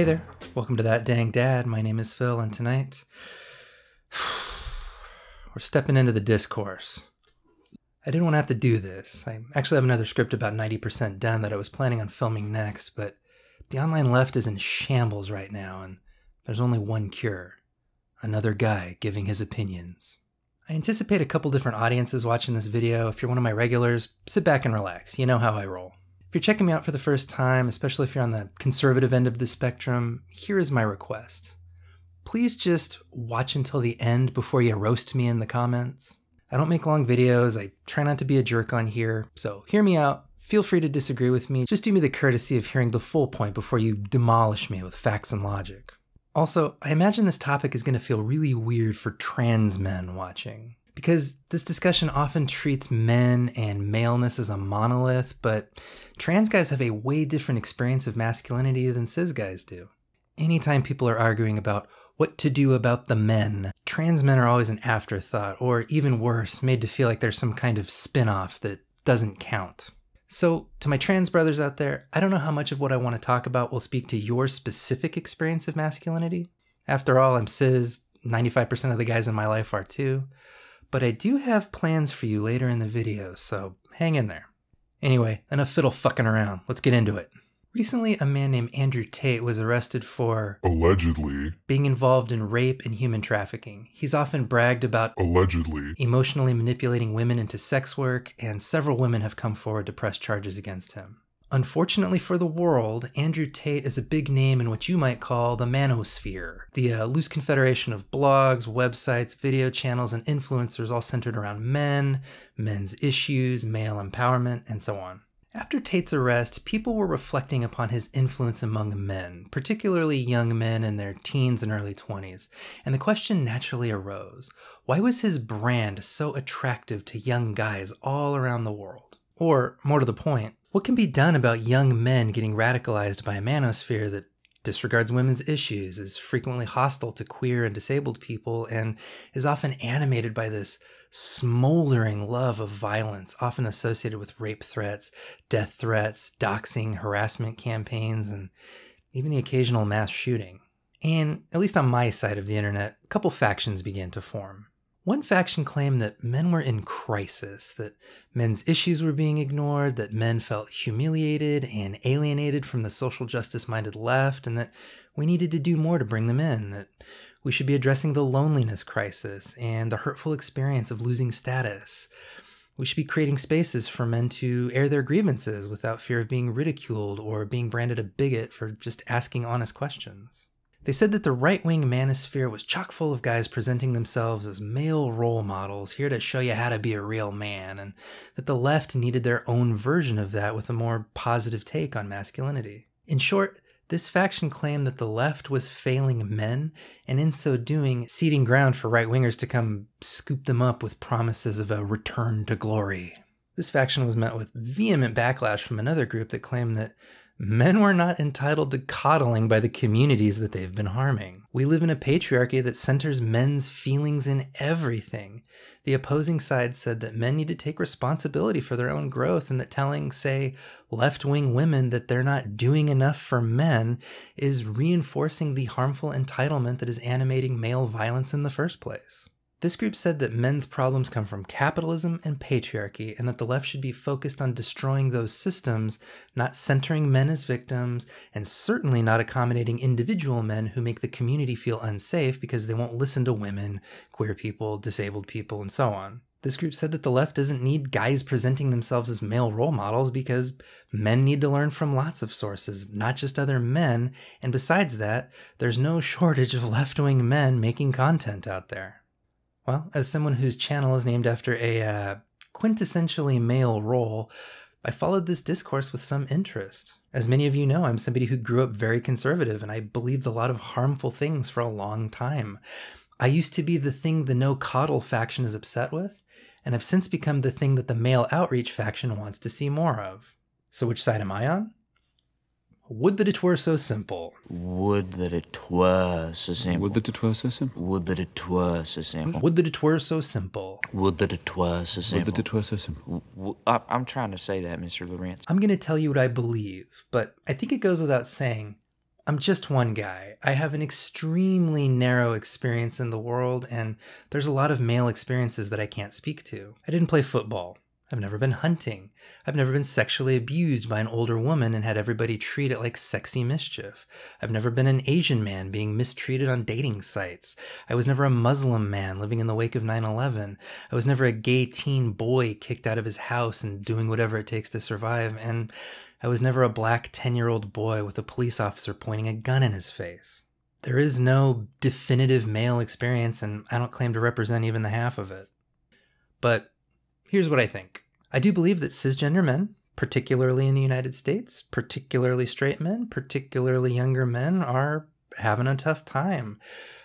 Hey there, welcome to That Dang Dad. My name is Phil, and tonight we're stepping into the discourse. I didn't want to have to do this. I actually have another script about 90% done that I was planning on filming next, but the online left is in shambles right now, and there's only one cure. Another guy giving his opinions. I anticipate a couple different audiences watching this video. If you're one of my regulars, sit back and relax. You know how I roll. If you're checking me out for the first time, especially if you're on the conservative end of the spectrum, here is my request. Please just watch until the end before you roast me in the comments. I don't make long videos, I try not to be a jerk on here, so hear me out, feel free to disagree with me, just do me the courtesy of hearing the full point before you demolish me with facts and logic. Also, I imagine this topic is going to feel really weird for trans men watching, because this discussion often treats men and maleness as a monolith, but trans guys have a way different experience of masculinity than cis guys do. Anytime people are arguing about what to do about the men, trans men are always an afterthought, or even worse, made to feel like there's some kind of spin-off that doesn't count. So, to my trans brothers out there, I don't know how much of what I want to talk about will speak to your specific experience of masculinity. After all, I'm cis, 95% of the guys in my life are too, but I do have plans for you later in the video, so hang in there. Anyway, enough fiddle fucking around, let's get into it. Recently, a man named Andrew Tate was arrested for allegedly being involved in rape and human trafficking. He's often bragged about allegedly emotionally manipulating women into sex work, and several women have come forward to press charges against him. Unfortunately for the world, Andrew Tate is a big name in what you might call the manosphere, the loose confederation of blogs, websites, video channels, and influencers all centered around men, men's issues, male empowerment, and so on. After Tate's arrest, people were reflecting upon his influence among men, particularly young men in their teens and early 20s, and the question naturally arose, why was his brand so attractive to young guys all around the world? Or, more to the point, what can be done about young men getting radicalized by a manosphere that disregards women's issues, is frequently hostile to queer and disabled people, and is often animated by this smoldering love of violence, often associated with rape threats, death threats, doxing, harassment campaigns, and even the occasional mass shooting. And, at least on my side of the internet, a couple factions began to form. One faction claimed that men were in crisis, that men's issues were being ignored, that men felt humiliated and alienated from the social justice-minded left, and that we needed to do more to bring them in, that we should be addressing the loneliness crisis and the hurtful experience of losing status. We should be creating spaces for men to air their grievances without fear of being ridiculed or being branded a bigot for just asking honest questions. They said that the right-wing manosphere was chock full of guys presenting themselves as male role models here to show you how to be a real man, and that the left needed their own version of that with a more positive take on masculinity. In short, this faction claimed that the left was failing men, and in so doing, ceding ground for right-wingers to come scoop them up with promises of a return to glory. This faction was met with vehement backlash from another group that claimed that men were not entitled to coddling by the communities that they've been harming. We live in a patriarchy that centers men's feelings in everything. The opposing side said that men need to take responsibility for their own growth, and that telling, say, left-wing women that they're not doing enough for men is reinforcing the harmful entitlement that is animating male violence in the first place. This group said that men's problems come from capitalism and patriarchy, and that the left should be focused on destroying those systems, not centering men as victims, and certainly not accommodating individual men who make the community feel unsafe because they won't listen to women, queer people, disabled people, and so on. This group said that the left doesn't need guys presenting themselves as male role models because men need to learn from lots of sources, not just other men, and besides that, there's no shortage of left-wing men making content out there. Well, as someone whose channel is named after a quintessentially male role, I followed this discourse with some interest. As many of you know, I'm somebody who grew up very conservative, and I believed a lot of harmful things for a long time. I used to be the thing the no-coddle faction is upset with, and I've since become the thing that the male outreach faction wants to see more of. So which side am I on? Would that it were so simple. Would that it were so simple. Would that it were so simple. Would that it were so simple. Would that it were so simple. Would that it were so simple. Would that it were so simple. I'm trying to say that, Mr. Lawrence. I'm going to tell you what I believe, but I think it goes without saying, I'm just one guy. I have an extremely narrow experience in the world, and there's a lot of male experiences that I can't speak to. I didn't play football. I've never been hunting. I've never been sexually abused by an older woman and had everybody treat it like sexy mischief. I've never been an Asian man being mistreated on dating sites. I was never a Muslim man living in the wake of 9/11. I was never a gay teen boy kicked out of his house and doing whatever it takes to survive, and I was never a black 10-year-old boy with a police officer pointing a gun in his face. There is no definitive male experience, and I don't claim to represent even the half of it. But here's what I think. I do believe that cisgender men, particularly in the United States, particularly straight men, particularly younger men, are having a tough time.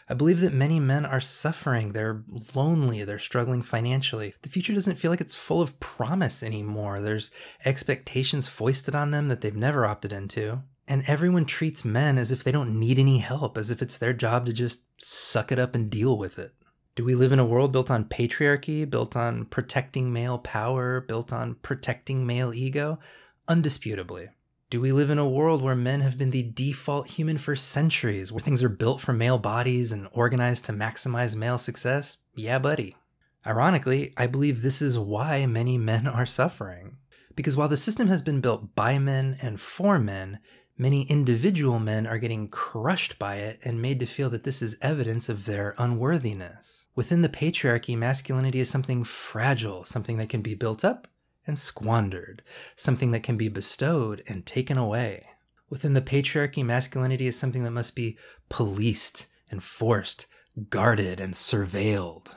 I believe that many men are suffering. They're lonely. They're struggling financially. The future doesn't feel like it's full of promise anymore. There's expectations foisted on them that they've never opted into. And everyone treats men as if they don't need any help, as if it's their job to just suck it up and deal with it. Do we live in a world built on patriarchy, built on protecting male power, built on protecting male ego? Undisputably. Do we live in a world where men have been the default human for centuries, where things are built for male bodies and organized to maximize male success? Yeah, buddy. Ironically, I believe this is why many men are suffering. Because while the system has been built by men and for men, many individual men are getting crushed by it and made to feel that this is evidence of their unworthiness. Within the patriarchy, masculinity is something fragile, something that can be built up and squandered, something that can be bestowed and taken away. Within the patriarchy, masculinity is something that must be policed, enforced, guarded, and surveilled.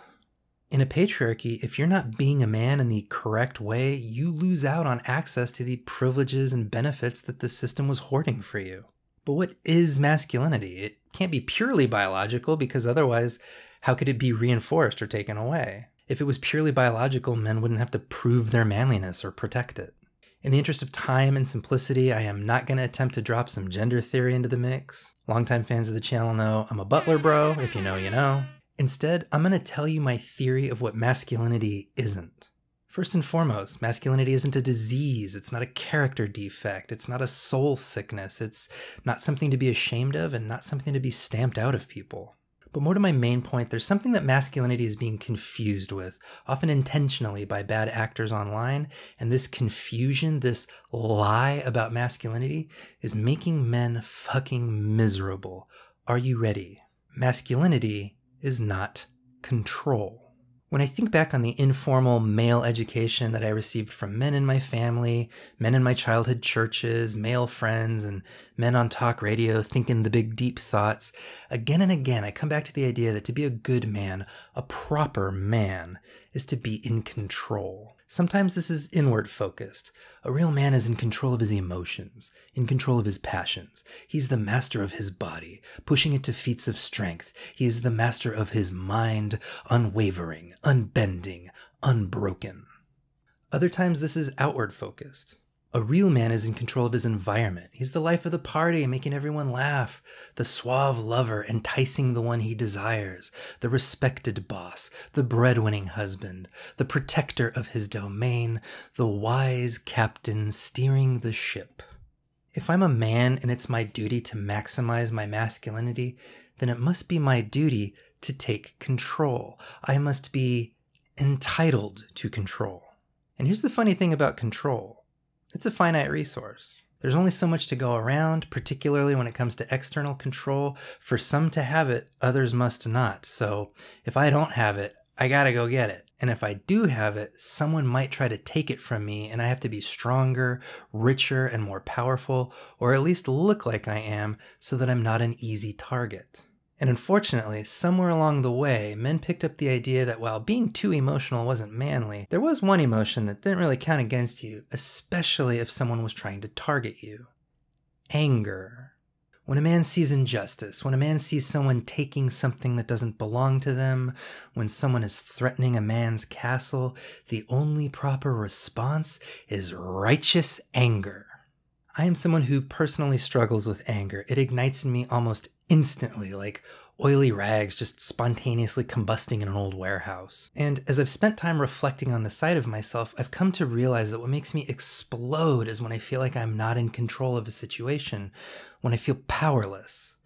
In a patriarchy, if you're not being a man in the correct way, you lose out on access to the privileges and benefits that the system was hoarding for you. But what is masculinity? It can't be purely biological, because otherwise, how could it be reinforced or taken away? If it was purely biological, men wouldn't have to prove their manliness or protect it. In the interest of time and simplicity, I am not going to attempt to drop some gender theory into the mix. Longtime fans of the channel know I'm a butler bro. If you know, you know. Instead, I'm going to tell you my theory of what masculinity isn't. First and foremost, masculinity isn't a disease, it's not a character defect, it's not a soul sickness, it's not something to be ashamed of and not something to be stamped out of people. But more to my main point, there's something that masculinity is being confused with, often intentionally by bad actors online, and this confusion, this lie about masculinity, is making men fucking miserable. Are you ready? Masculinity is not control. When I think back on the informal male education that I received from men in my family, men in my childhood churches, male friends, and men on talk radio thinking the big deep thoughts, again and again I come back to the idea that to be a good man, a proper man, is to be in control. Sometimes this is inward focused. A real man is in control of his emotions, in control of his passions. He's the master of his body, pushing it to feats of strength. He is the master of his mind, unwavering, unbending, unbroken. Other times this is outward focused. A real man is in control of his environment. He's the life of the party, making everyone laugh. The suave lover, enticing the one he desires. The respected boss. The breadwinning husband. The protector of his domain. The wise captain steering the ship. If I'm a man and it's my duty to maximize my masculinity, then it must be my duty to take control. I must be entitled to control. And here's the funny thing about control. It's a finite resource. There's only so much to go around, particularly when it comes to external control. For some to have it, others must not. So if I don't have it, I gotta go get it. And if I do have it, someone might try to take it from me, and I have to be stronger, richer, and more powerful, or at least look like I am, so that I'm not an easy target. And unfortunately, somewhere along the way, men picked up the idea that while being too emotional wasn't manly, there was one emotion that didn't really count against you, especially if someone was trying to target you. Anger. When a man sees injustice, when a man sees someone taking something that doesn't belong to them, when someone is threatening a man's castle, the only proper response is righteous anger. I am someone who personally struggles with anger. It ignites in me almost instantly, like oily rags just spontaneously combusting in an old warehouse. And as I've spent time reflecting on the side of myself, I've come to realize that what makes me explode is when I feel like I'm not in control of a situation, when I feel powerless.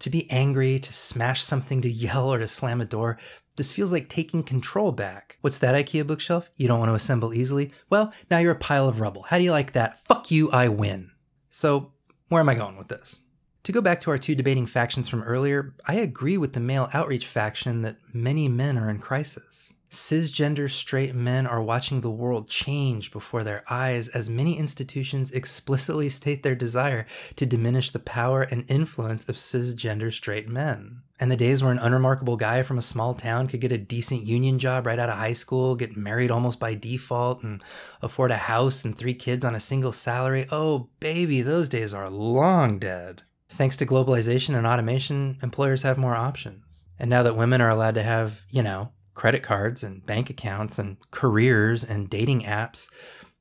To be angry, to smash something, to yell, or to slam a door, this feels like taking control back. What's that IKEA bookshelf? You don't want to assemble easily? Well, now you're a pile of rubble. How do you like that? Fuck you, I win. So where am I going with this? To go back to our two debating factions from earlier, I agree with the male outreach faction that many men are in crisis. Cisgender straight men are watching the world change before their eyes as many institutions explicitly state their desire to diminish the power and influence of cisgender straight men. And the days where an unremarkable guy from a small town could get a decent union job right out of high school, get married almost by default, and afford a house and 3 kids on a single salary, oh baby, those days are long dead. Thanks to globalization and automation, employers have more options. And now that women are allowed to have, you know, credit cards and bank accounts and careers and dating apps,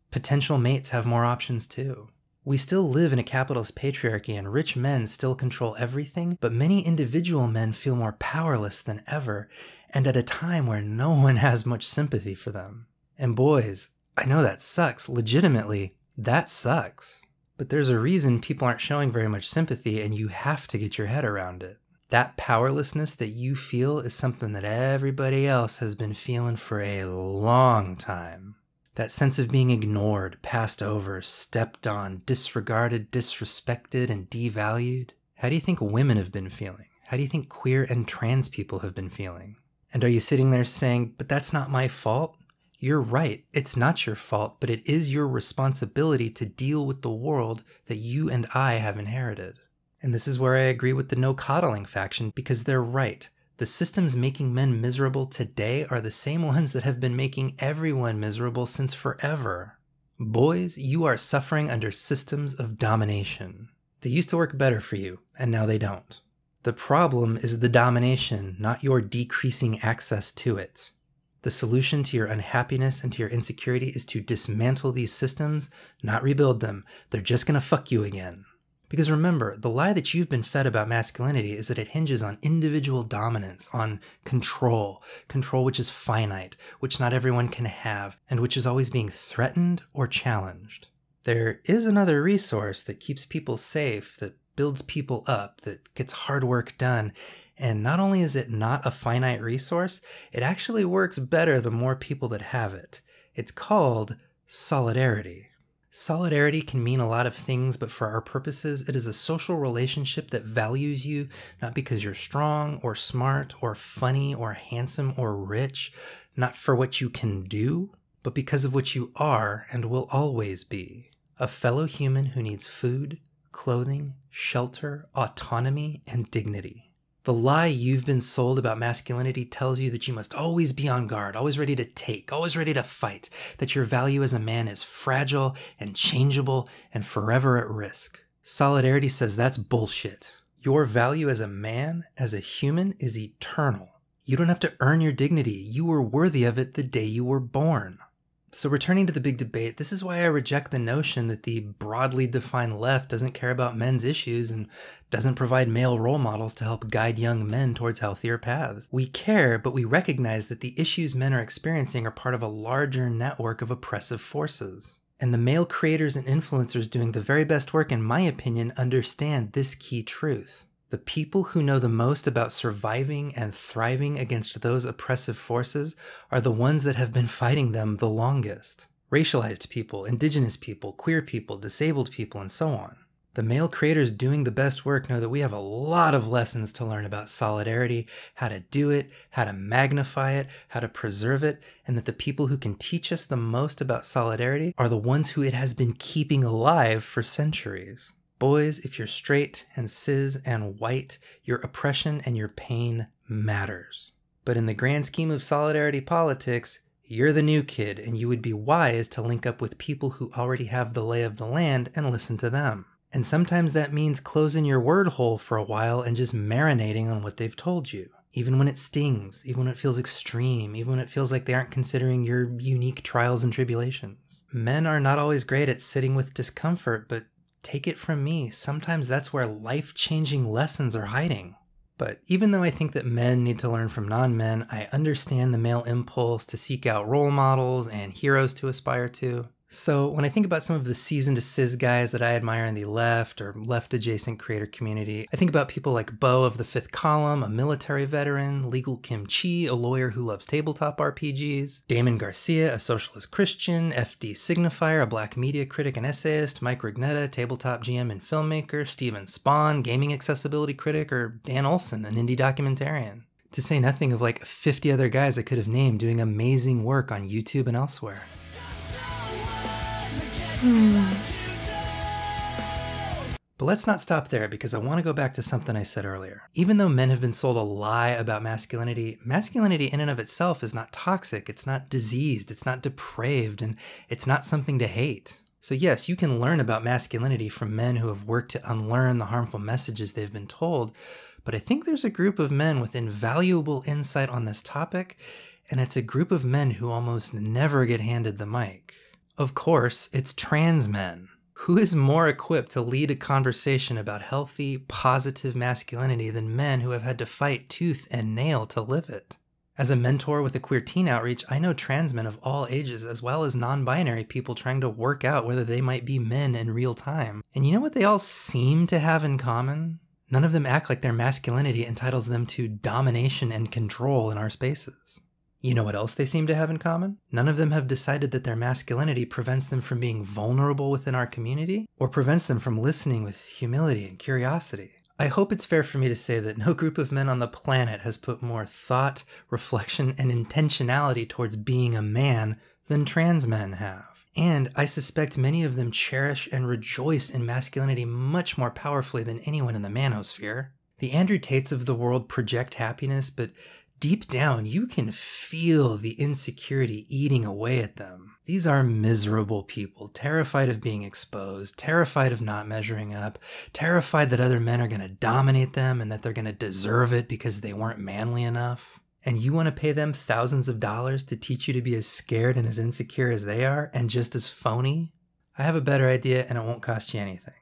potential mates have more options too. We still live in a capitalist patriarchy and rich men still control everything, but many individual men feel more powerless than ever, and at a time where no one has much sympathy for them. And boys, I know that sucks. Legitimately, that sucks. But there's a reason people aren't showing very much sympathy, and you have to get your head around it. That powerlessness that you feel is something that everybody else has been feeling for a long time. That sense of being ignored, passed over, stepped on, disregarded, disrespected, and devalued. How do you think women have been feeling? How do you think queer and trans people have been feeling? And are you sitting there saying, but that's not my fault? You're right, it's not your fault, but it is your responsibility to deal with the world that you and I have inherited. And this is where I agree with the no coddling faction, because they're right. The systems making men miserable today are the same ones that have been making everyone miserable since forever. Boys, you are suffering under systems of domination. They used to work better for you, and now they don't. The problem is the domination, not your decreasing access to it. The solution to your unhappiness and to your insecurity is to dismantle these systems, not rebuild them. They're just gonna fuck you again. Because remember, the lie that you've been fed about masculinity is that it hinges on individual dominance, on control which is finite, which not everyone can have, and which is always being threatened or challenged. There is another resource that keeps people safe, that builds people up, that gets hard work done, and not only is it not a finite resource, it actually works better the more people that have it. It's called solidarity. Solidarity can mean a lot of things, but for our purposes, it is a social relationship that values you not because you're strong or smart or funny or handsome or rich, not for what you can do, but because of what you are and will always be. A fellow human who needs food, clothing, shelter, autonomy, and dignity. The lie you've been sold about masculinity tells you that you must always be on guard, always ready to take, always ready to fight, that your value as a man is fragile and changeable and forever at risk. Solidarity says that's bullshit. Your value as a man, as a human, is eternal. You don't have to earn your dignity. You were worthy of it the day you were born. So returning to the big debate, this is why I reject the notion that the broadly defined left doesn't care about men's issues and doesn't provide male role models to help guide young men towards healthier paths. We care, but we recognize that the issues men are experiencing are part of a larger network of oppressive forces. And the male creators and influencers doing the very best work, in my opinion, understand this key truth. The people who know the most about surviving and thriving against those oppressive forces are the ones that have been fighting them the longest. Racialized people, indigenous people, queer people, disabled people, and so on. The male creators doing the best work know that we have a lot of lessons to learn about solidarity, how to do it, how to magnify it, how to preserve it, and that the people who can teach us the most about solidarity are the ones who it has been keeping alive for centuries. Boys, if you're straight and cis and white, your oppression and your pain matters. But in the grand scheme of solidarity politics, you're the new kid, and you would be wise to link up with people who already have the lay of the land and listen to them. And sometimes that means closing your word hole for a while and just marinating on what they've told you. Even when it stings, even when it feels extreme, even when it feels like they aren't considering your unique trials and tribulations. Men are not always great at sitting with discomfort, but take it from me, sometimes that's where life-changing lessons are hiding. But even though I think that men need to learn from non-men, I understand the male impulse to seek out role models and heroes to aspire to. So when I think about some of the seasoned cis guys that I admire in the left or left-adjacent creator community, I think about people like Beau of the Fifth Column, a military veteran, Legal Kimchi, a lawyer who loves tabletop RPGs, Damon Garcia, a socialist Christian, FD Signifier, a black media critic and essayist, Mike Rugnetta, tabletop GM and filmmaker, Steven Spohn, gaming accessibility critic, or Dan Olson, an indie documentarian. To say nothing of like 50 other guys I could have named doing amazing work on YouTube and elsewhere. But let's not stop there, because I want to go back to something I said earlier. Even though men have been sold a lie about masculinity, masculinity in and of itself is not toxic, it's not diseased, it's not depraved, and it's not something to hate. So yes, you can learn about masculinity from men who have worked to unlearn the harmful messages they've been told, but I think there's a group of men with invaluable insight on this topic, and it's a group of men who almost never get handed the mic. Of course, it's trans men. Who is more equipped to lead a conversation about healthy, positive masculinity than men who have had to fight tooth and nail to live it? As a mentor with a queer teen outreach, I know trans men of all ages, as well as non-binary people trying to work out whether they might be men in real time. And you know what they all seem to have in common? None of them act like their masculinity entitles them to domination and control in our spaces. You know what else they seem to have in common? None of them have decided that their masculinity prevents them from being vulnerable within our community, or prevents them from listening with humility and curiosity. I hope it's fair for me to say that no group of men on the planet has put more thought, reflection, and intentionality towards being a man than trans men have. And I suspect many of them cherish and rejoice in masculinity much more powerfully than anyone in the manosphere. The Andrew Tates of the world project happiness, but deep down, you can feel the insecurity eating away at them. These are miserable people, terrified of being exposed, terrified of not measuring up, terrified that other men are going to dominate them and that they're going to deserve it because they weren't manly enough. And you want to pay them thousands of dollars to teach you to be as scared and as insecure as they are, and just as phony? I have a better idea, and it won't cost you anything.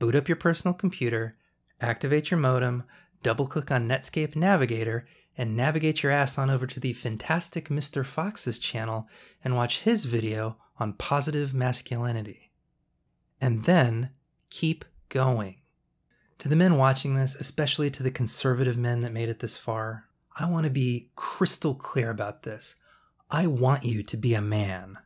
Boot up your personal computer, activate your modem, double-click on Netscape Navigator, and navigate your ass on over to the fantastic Mr. Fox's channel and watch his video on positive masculinity. And then keep going. To the men watching this, especially to the conservative men that made it this far, I want to be crystal clear about this. I want you to be a man,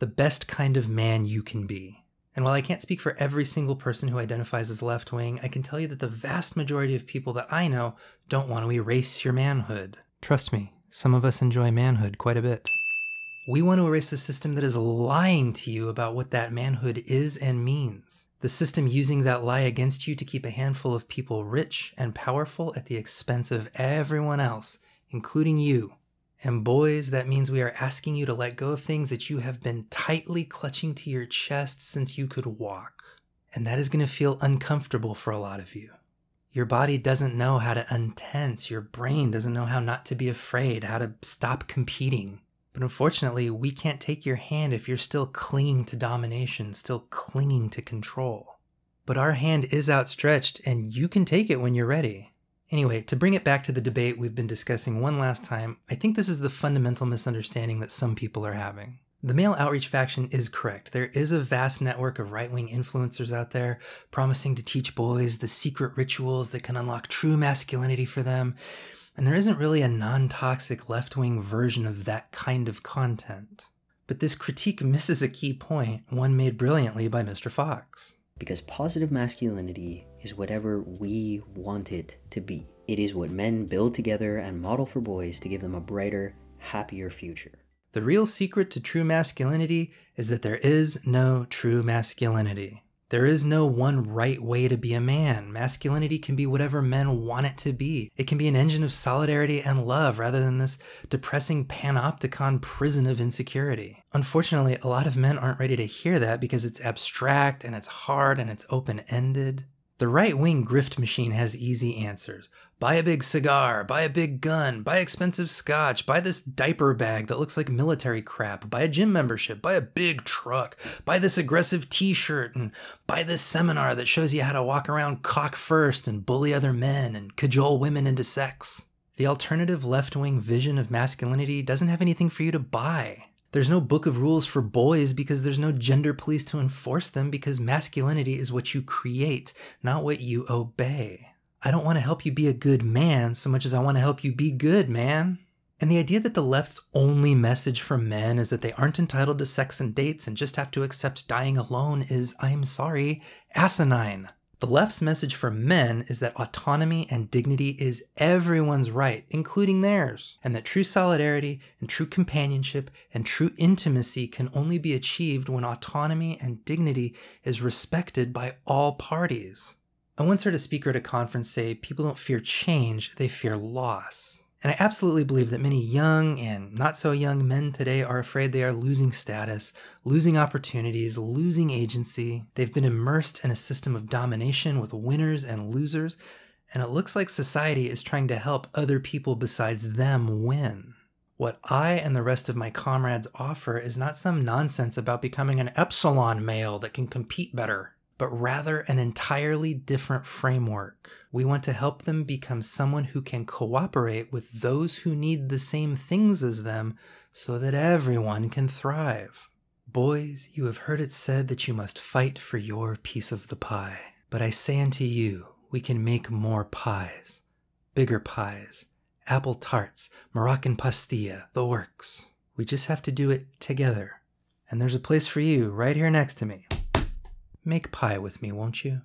the best kind of man you can be. And while I can't speak for every single person who identifies as left-wing, I can tell you that the vast majority of people that I know don't want to erase your manhood. Trust me, some of us enjoy manhood quite a bit. We want to erase the system that is lying to you about what that manhood is and means. The system using that lie against you to keep a handful of people rich and powerful at the expense of everyone else, including you. And boys, that means we are asking you to let go of things that you have been tightly clutching to your chest since you could walk. And that is going to feel uncomfortable for a lot of you. Your body doesn't know how to untense, your brain doesn't know how not to be afraid, how to stop competing. But unfortunately, we can't take your hand if you're still clinging to domination, still clinging to control. But our hand is outstretched, and you can take it when you're ready. Anyway, to bring it back to the debate we've been discussing one last time, I think this is the fundamental misunderstanding that some people are having. The male outreach faction is correct. There is a vast network of right-wing influencers out there promising to teach boys the secret rituals that can unlock true masculinity for them, and there isn't really a non-toxic left-wing version of that kind of content. But this critique misses a key point, one made brilliantly by Mr. Fox. Because positive masculinity is whatever we want it to be. It is what men build together and model for boys to give them a brighter, happier future. The real secret to true masculinity is that there is no true masculinity. There is no one right way to be a man. Masculinity can be whatever men want it to be. It can be an engine of solidarity and love rather than this depressing panopticon prison of insecurity. Unfortunately, a lot of men aren't ready to hear that because it's abstract and it's hard and it's open-ended. The right-wing grift machine has easy answers. Buy a big cigar, buy a big gun, buy expensive scotch, buy this diaper bag that looks like military crap, buy a gym membership, buy a big truck, buy this aggressive t-shirt, and buy this seminar that shows you how to walk around cock first and bully other men and cajole women into sex. The alternative left-wing vision of masculinity doesn't have anything for you to buy. There's no book of rules for boys because there's no gender police to enforce them, because masculinity is what you create, not what you obey. I don't want to help you be a good man so much as I want to help you be good, man. And the idea that the left's only message for men is that they aren't entitled to sex and dates and just have to accept dying alone is, I'm sorry, asinine. The left's message for men is that autonomy and dignity is everyone's right, including theirs, and that true solidarity and true companionship and true intimacy can only be achieved when autonomy and dignity is respected by all parties. I once heard a speaker at a conference say, people don't fear change, they fear loss. And I absolutely believe that many young and not so young men today are afraid they are losing status, losing opportunities, losing agency. They've been immersed in a system of domination with winners and losers, and it looks like society is trying to help other people besides them win. What I and the rest of my comrades offer is not some nonsense about becoming an epsilon male that can compete better, but rather an entirely different framework. We want to help them become someone who can cooperate with those who need the same things as them so that everyone can thrive. Boys, you have heard it said that you must fight for your piece of the pie. But I say unto you, we can make more pies, bigger pies, apple tarts, Moroccan pastilla, the works. We just have to do it together. And there's a place for you right here next to me. Make pie with me, won't you?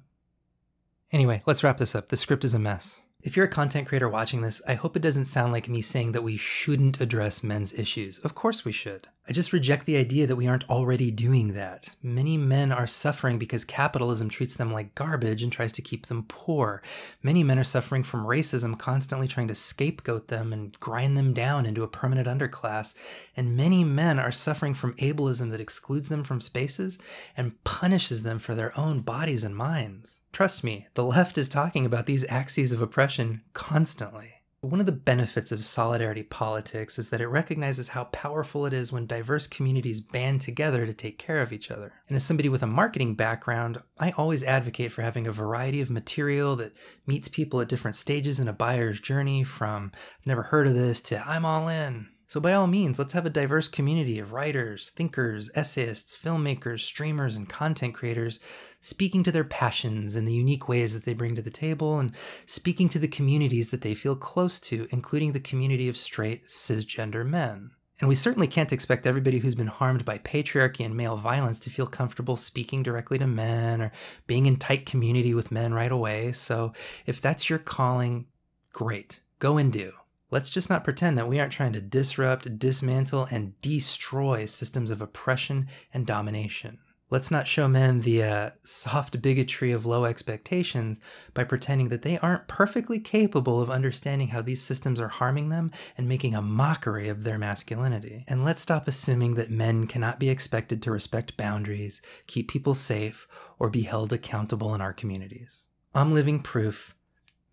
Anyway, let's wrap this up. The script is a mess. If you're a content creator watching this, I hope it doesn't sound like me saying that we shouldn't address men's issues. Of course we should. I just reject the idea that we aren't already doing that. Many men are suffering because capitalism treats them like garbage and tries to keep them poor. Many men are suffering from racism constantly trying to scapegoat them and grind them down into a permanent underclass. And many men are suffering from ableism that excludes them from spaces and punishes them for their own bodies and minds. Trust me, the left is talking about these axes of oppression constantly. One of the benefits of solidarity politics is that it recognizes how powerful it is when diverse communities band together to take care of each other. And as somebody with a marketing background, I always advocate for having a variety of material that meets people at different stages in a buyer's journey, from "I've never heard of this" to "I'm all in." So by all means, let's have a diverse community of writers, thinkers, essayists, filmmakers, streamers, and content creators speaking to their passions and the unique ways that they bring to the table, and speaking to the communities that they feel close to, including the community of straight, cisgender men. And we certainly can't expect everybody who's been harmed by patriarchy and male violence to feel comfortable speaking directly to men or being in tight community with men right away. So if that's your calling, great, go and do. Let's just not pretend that we aren't trying to disrupt, dismantle, and destroy systems of oppression and domination. Let's not show men the soft bigotry of low expectations by pretending that they aren't perfectly capable of understanding how these systems are harming them and making a mockery of their masculinity. And let's stop assuming that men cannot be expected to respect boundaries, keep people safe, or be held accountable in our communities. I'm living proof.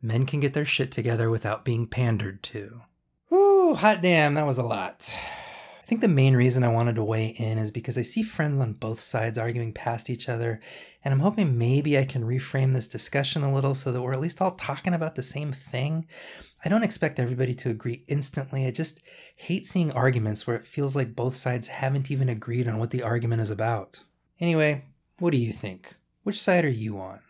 Men can get their shit together without being pandered to. Ooh, hot damn, that was a lot. I think the main reason I wanted to weigh in is because I see friends on both sides arguing past each other, and I'm hoping maybe I can reframe this discussion a little so that we're at least all talking about the same thing. I don't expect everybody to agree instantly. I just hate seeing arguments where it feels like both sides haven't even agreed on what the argument is about. Anyway, what do you think? Which side are you on?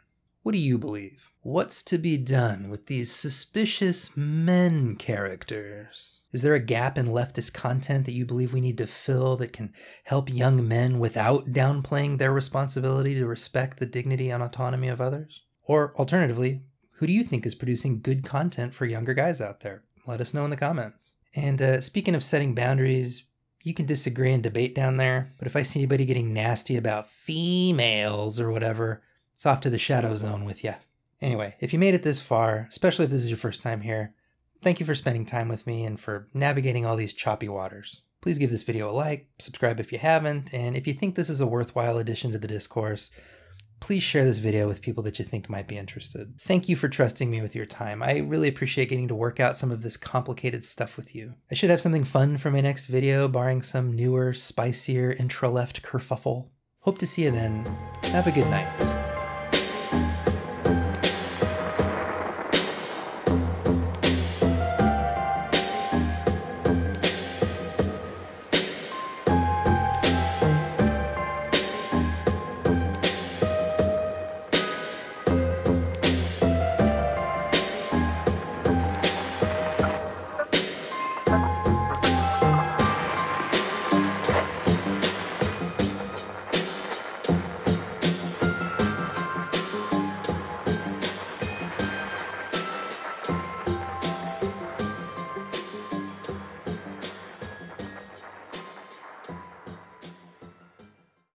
What do you believe? What's to be done with these suspicious men characters? Is there a gap in leftist content that you believe we need to fill that can help young men without downplaying their responsibility to respect the dignity and autonomy of others? Or alternatively, who do you think is producing good content for younger guys out there? Let us know in the comments. And speaking of setting boundaries, you can disagree and debate down there, but if I see anybody getting nasty about females or whatever, it's off to the shadow zone with ya. Anyway, if you made it this far, especially if this is your first time here, thank you for spending time with me and for navigating all these choppy waters. Please give this video a like, subscribe if you haven't, and if you think this is a worthwhile addition to the discourse, Please share this video with people that you think might be interested. Thank you for trusting me with your time. I really appreciate getting to work out some of this complicated stuff with you. I should have something fun for my next video, barring some newer, spicier, intra-left kerfuffle. Hope to see you then. Have a good night.